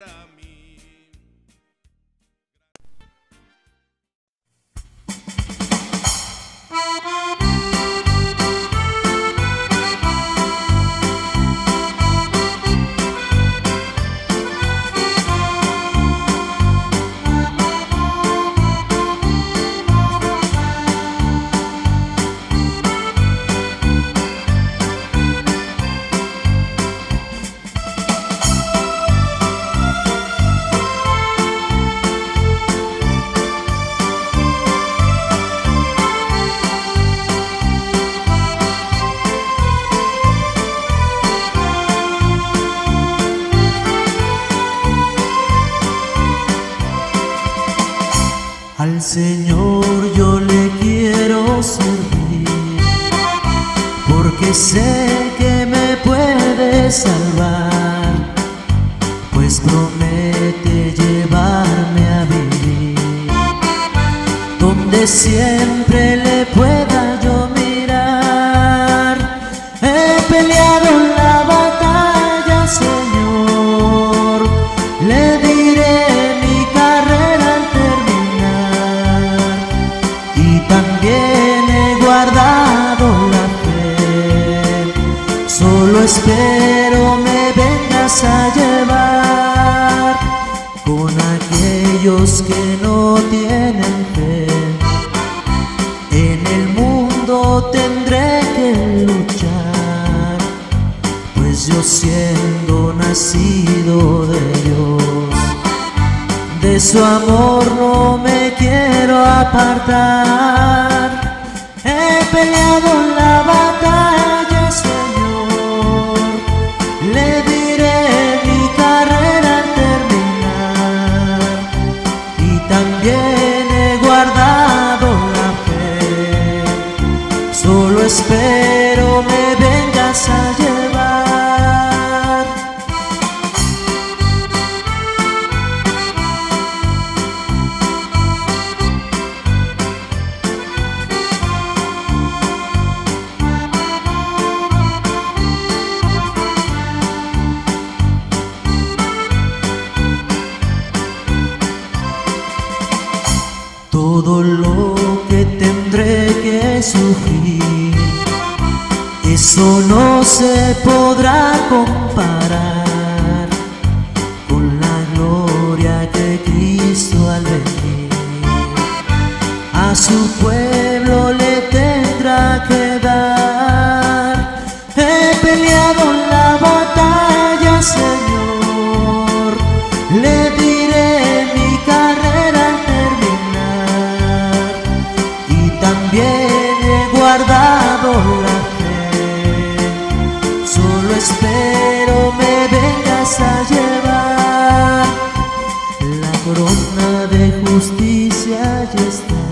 para mí. Al Señor yo le quiero servir, porque sé que me puede salvar, pues promete llevarme a vivir, donde siempre le pueda yo mirar. He peleado la batalla, Señor, le diré mi carrera al terminar. También he guardado la fe, solo espero me vengas a llevar con aquellos que no tienen fe. En el mundo tendré que luchar, pues yo siendo nacido de Dios, de su amor no me quiero apartar. He peleado la batalla, Señor, le diré mi carrera al terminar, y también he guardado la fe, solo espero me vengas a llevar. Todo lo que tendré que sufrir, eso no se podrá comparar con la gloria que Cristo al venir a su pueblo le tendrá que dar. He peleado la batalla, Señor, le diré mi carrera al terminar, y también he guardado la fe, solo espero me vengas a llevar. La corona de justicia ya está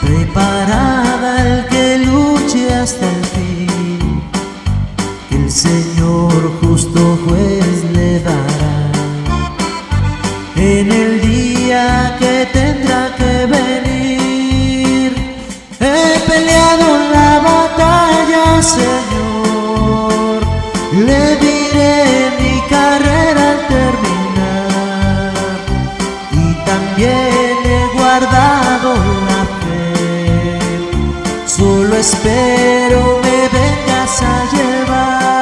preparada al que luche hasta el fin, que el Señor justo juez le dará en el día que tendrá que venir. He peleado la batalla, Señor, le diré mi carrera al terminar, y también he guardado la fe, solo espero me vengas a llevar.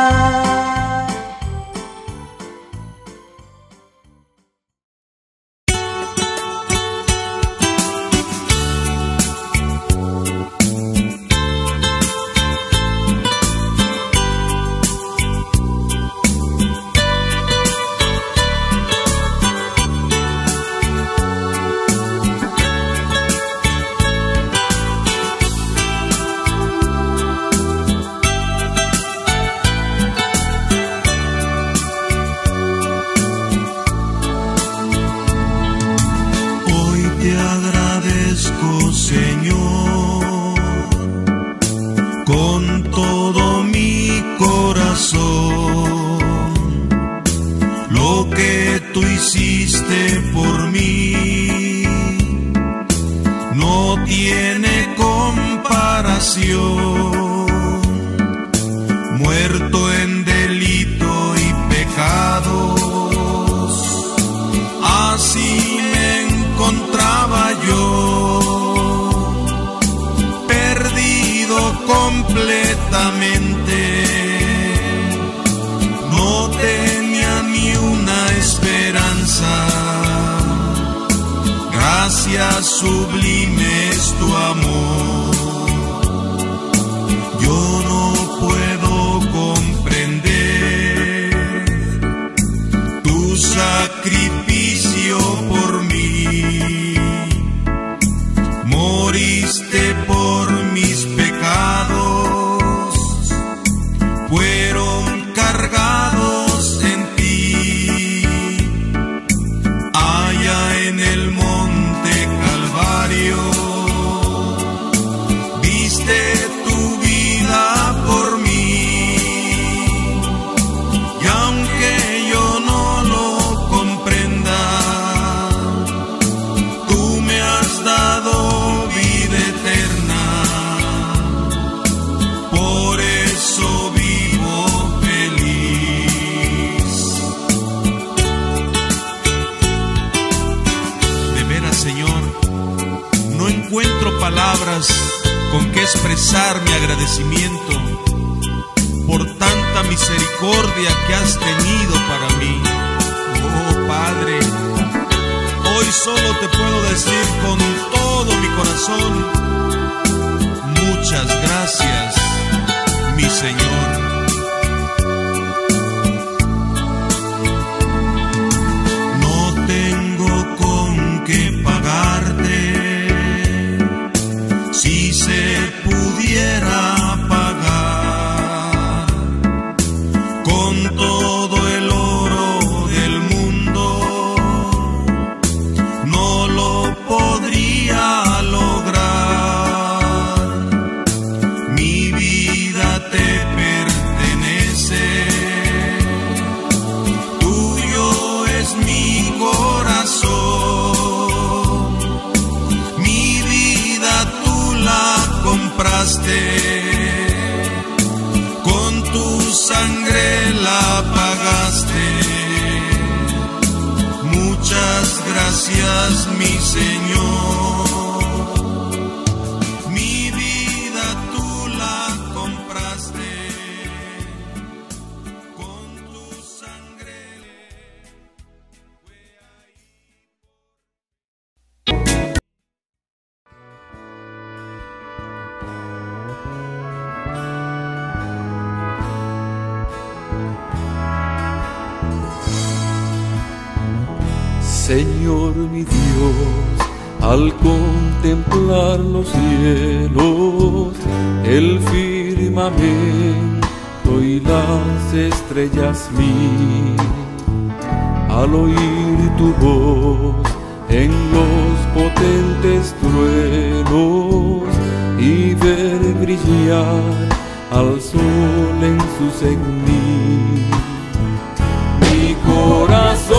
Muerto en delito y pecado, ciertamente no tenía ni una esperanza. Gracias, sublime es tu amor. Yo no puedo comprender tu sacrificio por mí. Moriste por mis pecados, fueron cargados en ti, allá en el monte Calvario, diste tu vida por mí, y aunque yo no lo comprenda, tú me has dado palabras con que expresar mi agradecimiento por tanta misericordia que has tenido para mí. Oh Padre, hoy solo te puedo decir con todo mi corazón, muchas gracias, mi Señor. Con tu sangre la pagaste. Muchas gracias, mi Señor. Mi vida tú la compraste. Con tu sangre. Señor mi Dios, al contemplar los cielos, el firmamento y las estrellas mí, al oír tu voz en los potentes truenos y ver brillar al sol en su cegnil, mi corazón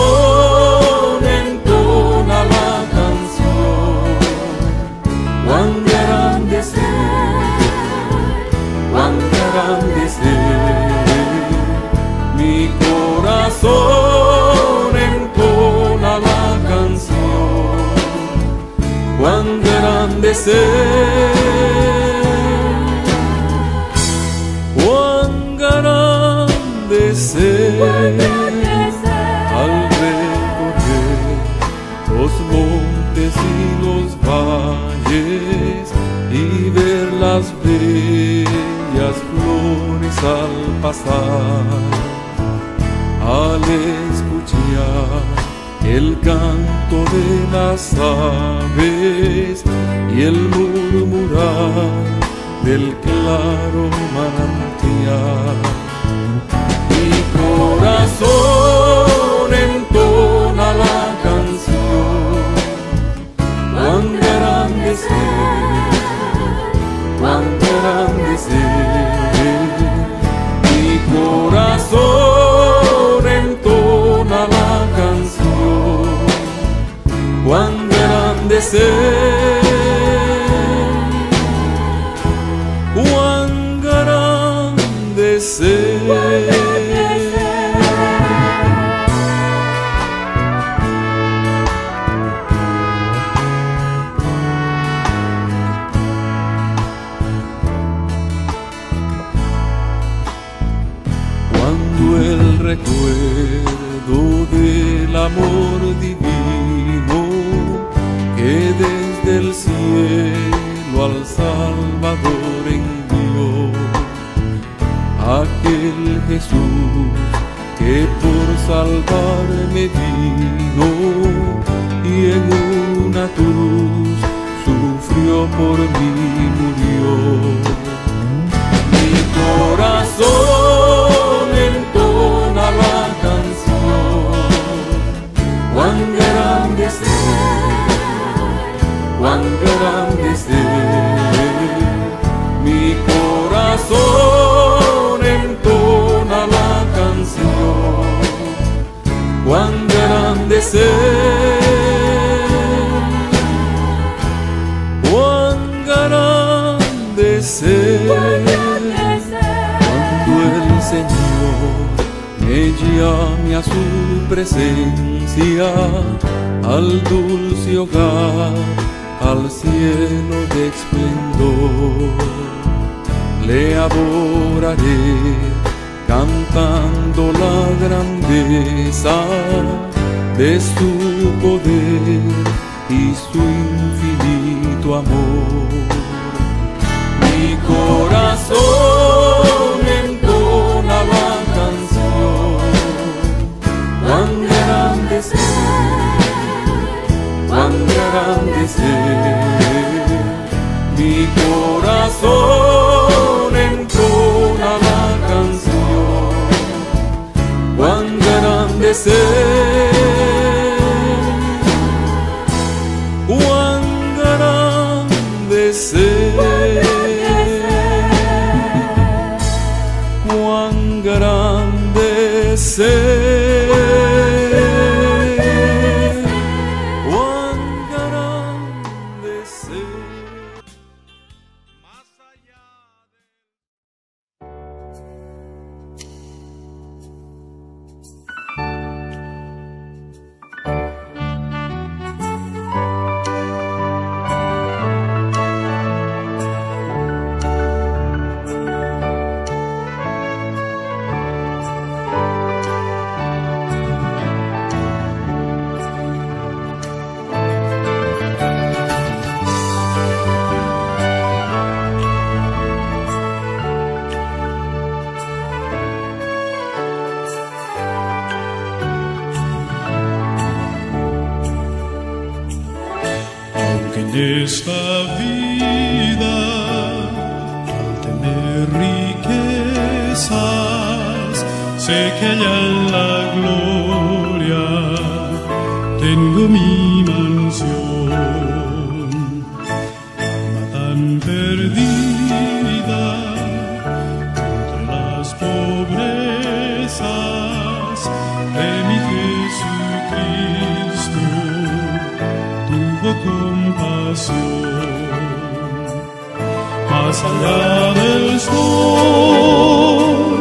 entona la canción, cuán grande es Él, cuán grande es Él, al recorrer los montes y los valles y ver las bellas flores al pasar. Al escuchar el canto de las aves y el murmurar del claro manantial, mi corazón entona la canción, cuán grande es Él, cuán grande es Él, mi corazón cuán grande es Él, cuán grande es Él. Salvador envió, aquel Jesús que por salvarme vino y en una cruz sufrió por mí, murió. Mi corazón entona la canción, cuán grande es Él, cuán grande es Él. Mi corazón entona la canción, cuán grande es Él. Cuando el Señor me llame a su presencia, al dulce hogar, al cielo de esplendor, le adoraré cantando la grandeza de su poder y su infinito amor. Mi corazón entona la canción, cuán grande es Él, cuán grande es Él. Mi corazón entona la canción, cuán grande es Él, cuán grande es Él. Esta vida, al tener riquezas, sé que allá en la gloria tengo mi mansión. Alma tan perdida entre las pobrezas de mi Jesucristo tuvo compasión. Más allá del sol,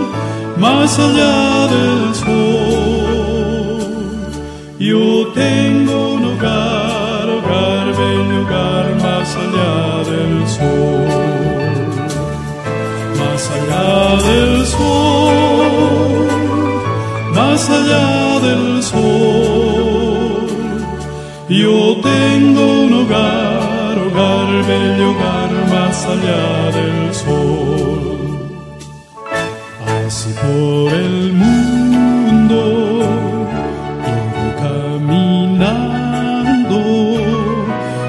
más allá del sol, yo tengo un hogar, hogar, bello hogar, más allá del sol. Más allá del sol, más allá del sol, yo tengo un hogar, hogar, bello hogar, más allá del sol. Así por el mundo vengo caminando,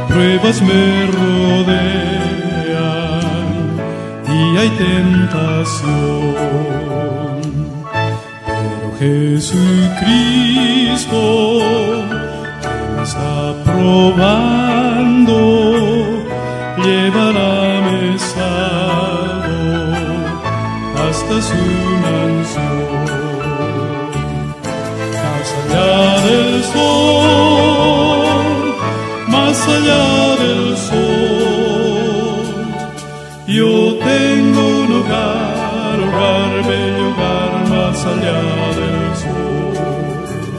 pruebas me rodean y hay tentación, pero Jesucristo me está probando, llevará salvo hasta su mansión. Más allá del sol, más allá del sol, yo tengo un hogar, hogar, bello hogar, más allá del sol.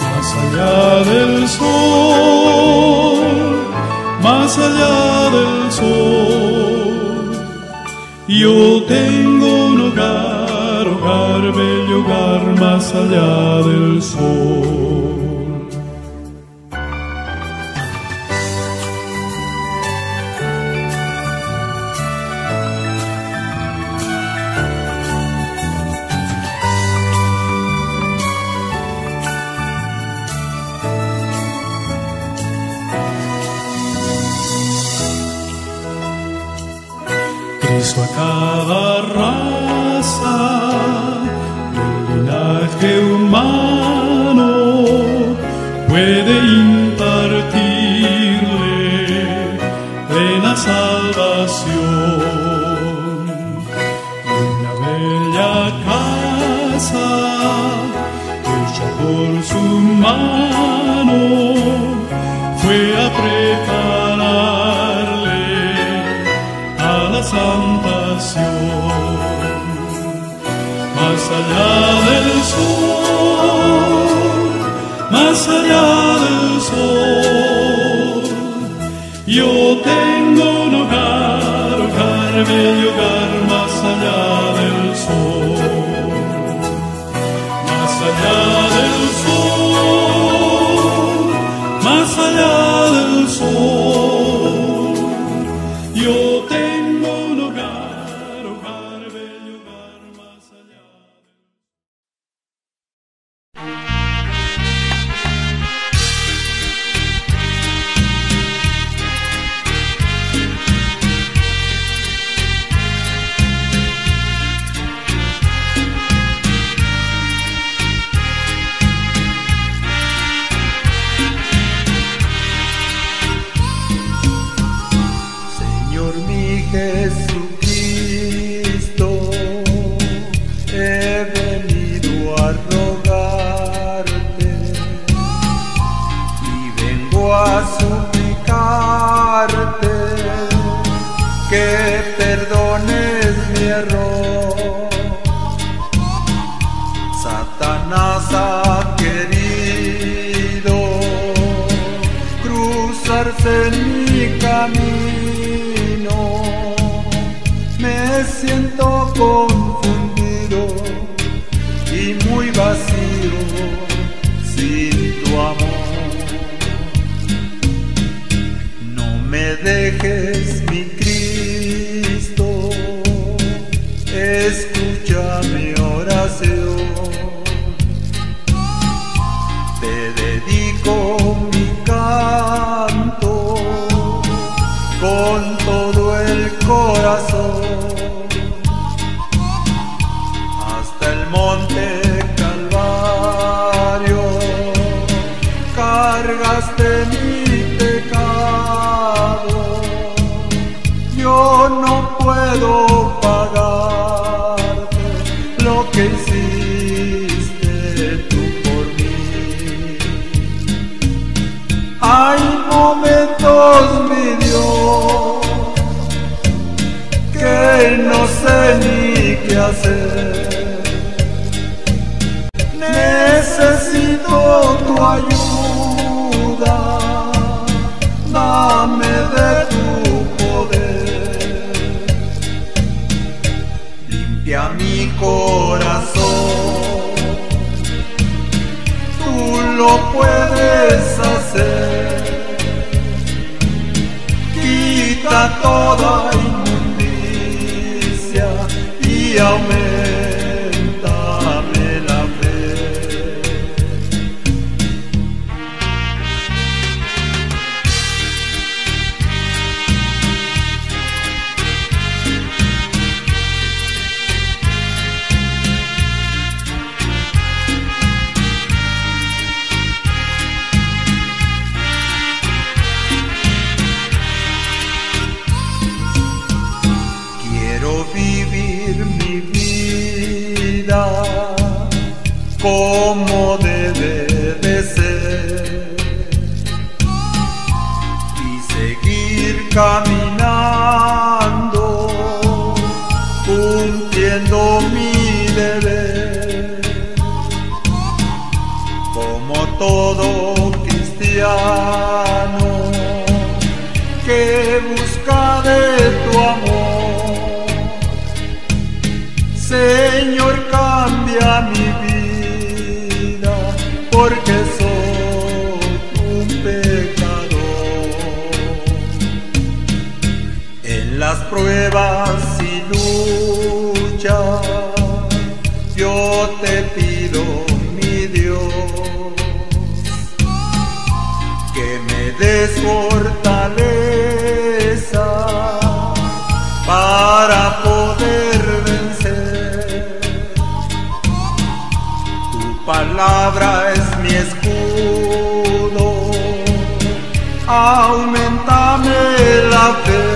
Más allá del sol, más allá del sol, yo tengo un hogar, hogar, bello hogar, más allá del sol. Puso a cada raza del linaje humano, puede impartirle plena salvación. Una bella casa hecha por su mano fue a prepararle a la santación. Más allá del sol, más allá del sol, yo tengo un hogar, hogar, bello hogar, más allá del sol. Más allá del sol, más allá del sol, yo tengo un hogar, hogar, bello hogar, más allá. Jesucristo, he venido a rogarte y vengo a suplicarte que perdones mi error. Satanás ha querido cruzarse en mi camino. Me siento confundido y muy vacío sin tu amor. No me dejes, mi Cristo, escucha mi oración. Te dedico mi canto con todo el corazón. Monte Calvario, cargaste mi pecado. Yo no puedo pagarte lo que hiciste tú por mí. Hay momentos, mi Dios, que no sé ni qué hacer. Necesito tu ayuda, dame de tu poder. Limpia mi corazón, tú lo puedes hacer. Quita toda inmundicia y amén. Como debe de ser y seguir caminando, cumpliendo mi deber. Como todo cristiano que busca de tu amor, Señor, cambia mi vida, porque soy un pecador. En las pruebas y luchas yo te pido, mi Dios, que me des fortaleza para poder palabra es mi escudo, aumentame la fe.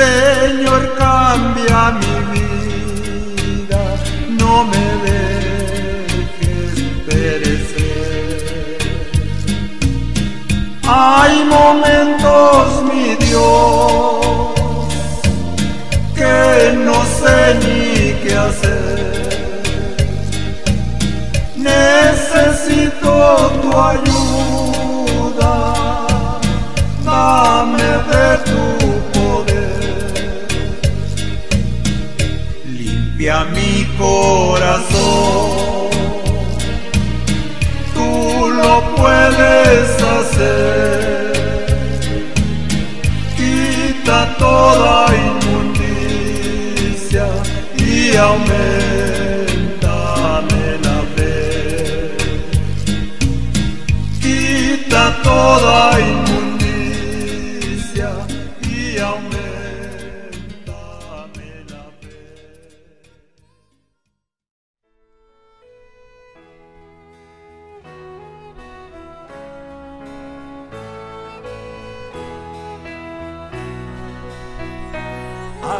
Señor, cambia mi vida, no me dejes perecer. Hay momentos, mi Dios, que no sé ni qué hacer. Necesito tu ayuda, dame de tu poder. Limpia mi corazón, tú lo puedes hacer. Quita toda inmundicia y aumentame la fe. Quita toda inmundicia y aumentame.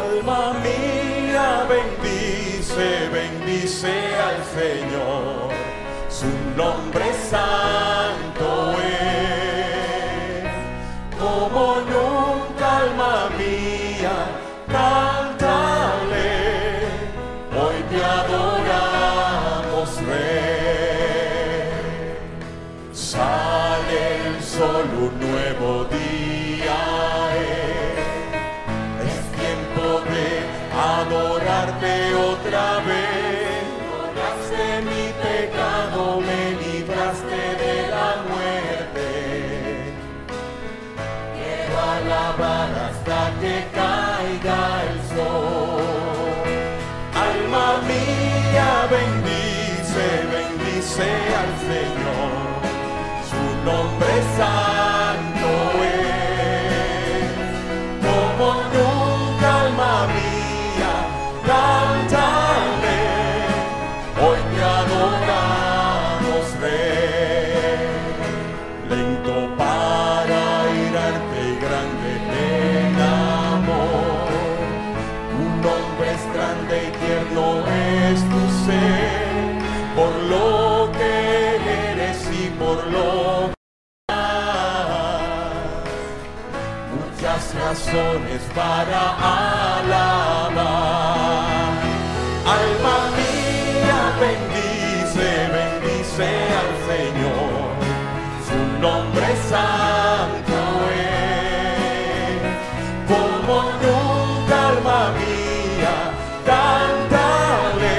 Alma mía, bendice, bendice al Señor, su nombre santo es. Como nunca, alma mía, cántale, hoy te adoramos, Rey. Sale el sol, un nuevo día. Adorarte otra vez, borraste mi pecado, me libraste de la muerte. Quiero alabar hasta que caiga el sol. Alma mía, bendice, bendice al Señor, su nombre santo es. Como nunca, alma mía, cántale, hoy te adoramos, Rey. Lento para irarte y grande en amor. Un hombre es grande y tierno es tu ser, por lo que eres y por lo que harás. Muchas razones para alabar. Alma mía, bendice, bendice al Señor, su nombre santo es. Como nunca, alma mía, cántale,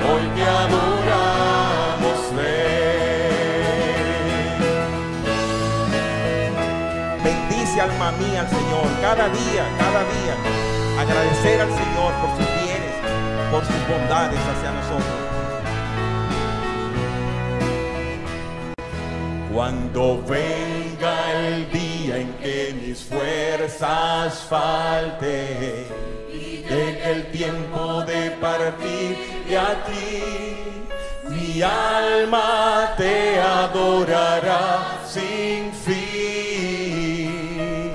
hoy te adoramos, Rey. Bendice, alma mía, al Señor, cada día, agradecer al Señor por su por sus bondades hacia nosotros. Cuando venga el día en que mis fuerzas falten y llegue el tiempo de partir de aquí, mi alma te adorará sin fin,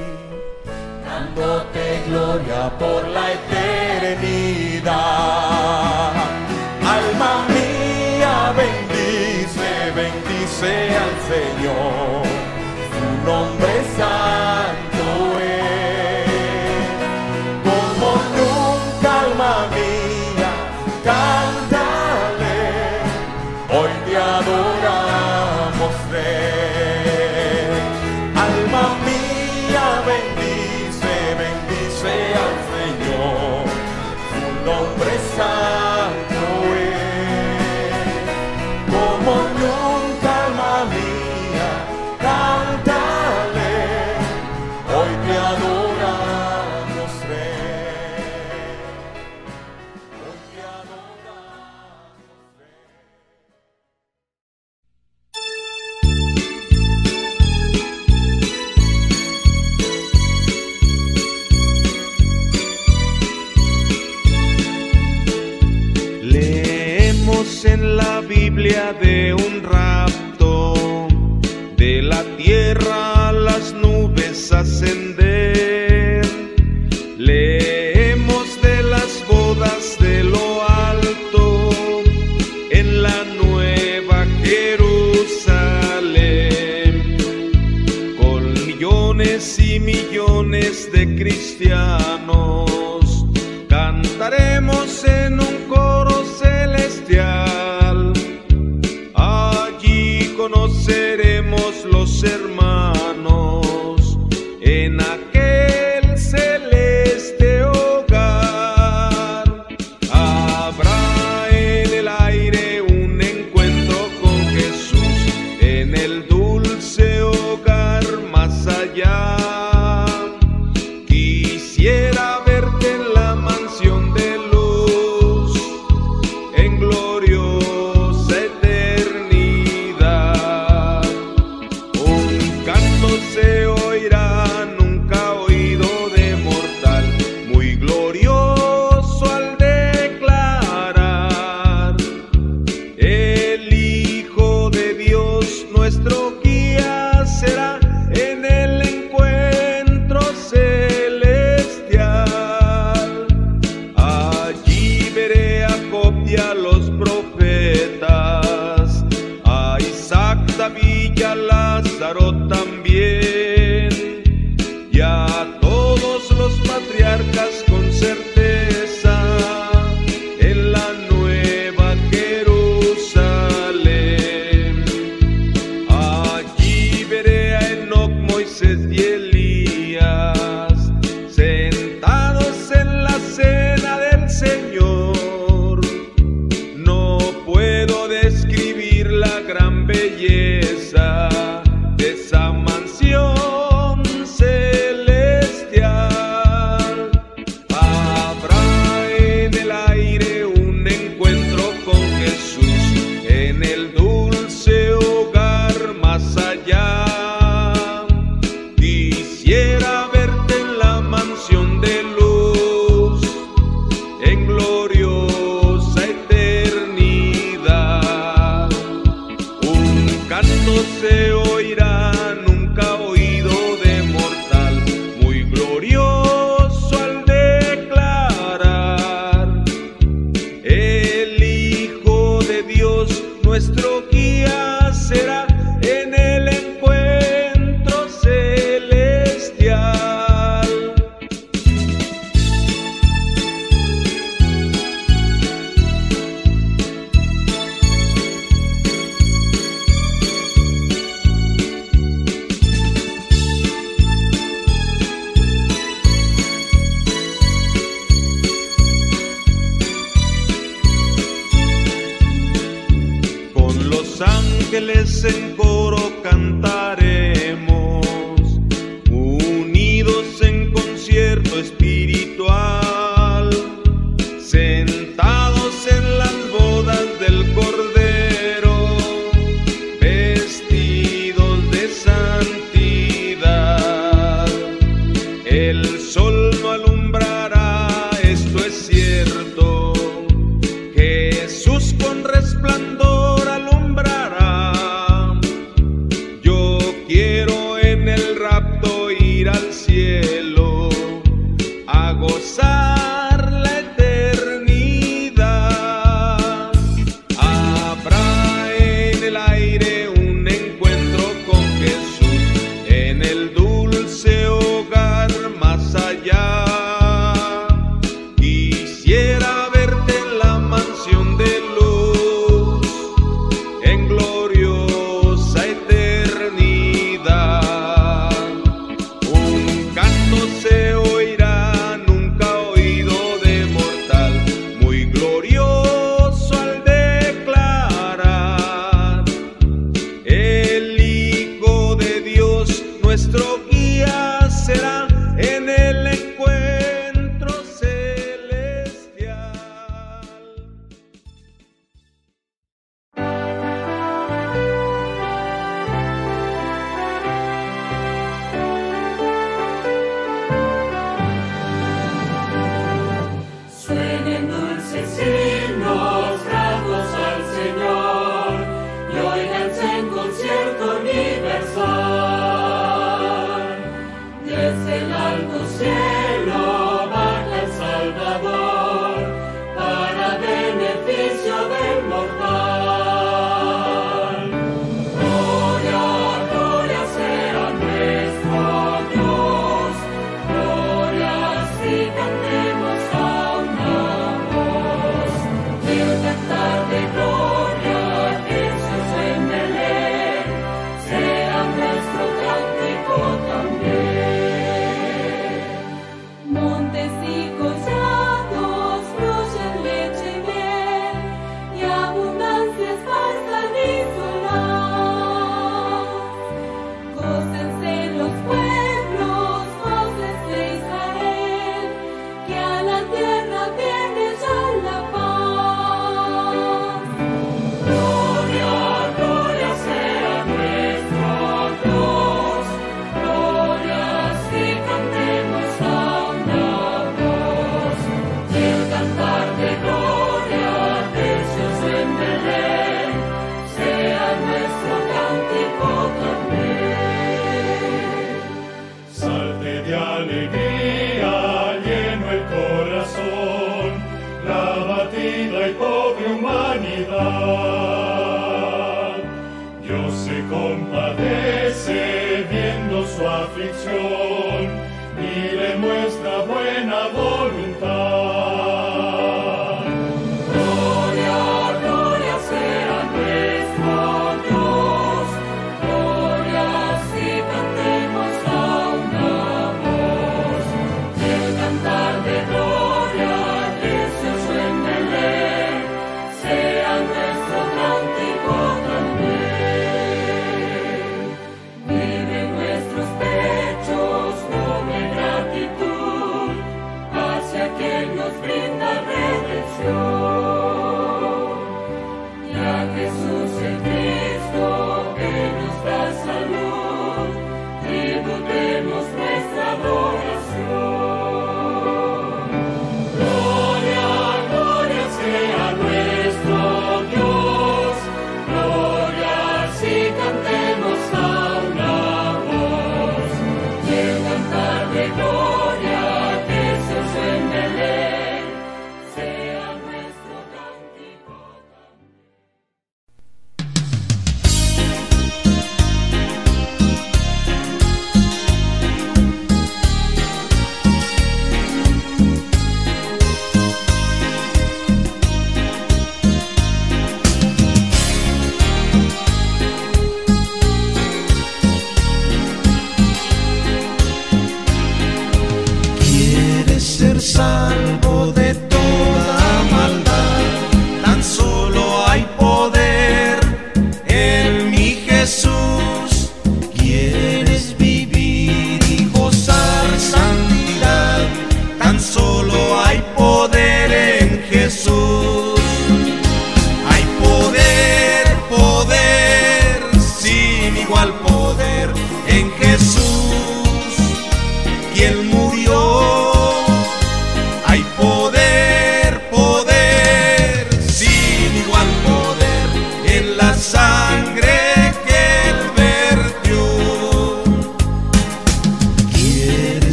dándote gloria por la eternidad. Alma mía, bendice, bendice al Señor, su nombre santo es. Como nunca, alma mía, cántale, hoy te adoramos, Rey. Alma mía, bendice, bendice al Señor, su nombre santo. Biblia de un rapto, de la tierra a las nubes ascender. Leemos de las bodas de lo alto, en la nueva Jerusalén, con millones y millones de cristianos, cantaremos en un coro celestial. Allí conoceremos los hermanos en aquel celeste hogar. Habrá en el aire un encuentro con Jesús en el dulce hogar más allá. Quisiera verte en la mansión de luz, en gloriosa eternidad. Un canto se oirá nunca oído de mortal, muy glorioso al declarar: el Hijo de Dios nuestro guía será en el encuentro celestial. A los profetas, a Isaac, David y a Lázaro también, y a todos los patriarcas con certeza en la nueva Jerusalén. Allí veré a Enoc, Moisés y Elías sentados en la cena del Señor. Gran belleza de esa mansión celestial. Habrá en el aire un encuentro con Jesús en el dulce hogar más allá. Quisiera verte en la mansión de luz, en gloriosa eternidad. Canto se oirá nunca oído de mortal, muy glorioso al declarar: el Hijo de Dios nuestro guía será en el encuentro celestial. Los ángeles en coro cantaremos, unidos en concierto espiritual, sentados en las bodas del Cordero, vestidos de santidad. El sol no alumbrará, esto es cierto, Jesús con resplandor alumbrará. Yo quiero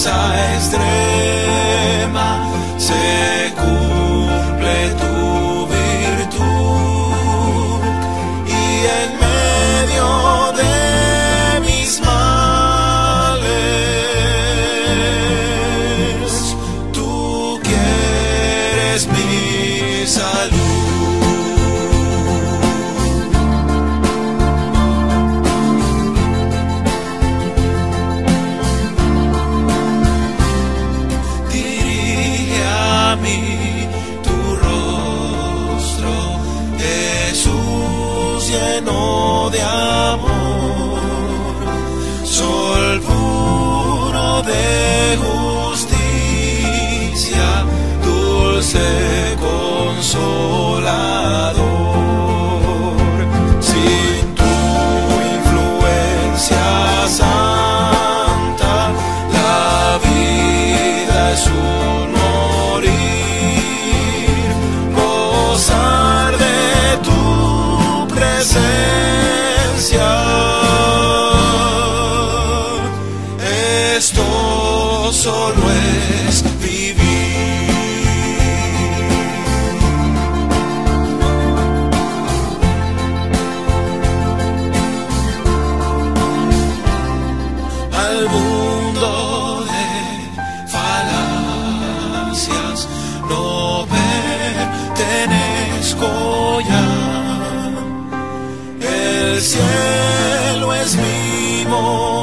fuerza extrema se cumple tu virtud, y en medio de mis males tú quieres mi salud. De amor, sol puro de justicia, dulce consolador, sin tu influencia santa, la vida es un morir, gozar de tu presencia. Esto solo es vivir. Al mundo de falacias no pertenezco ya. El cielo es mi morada.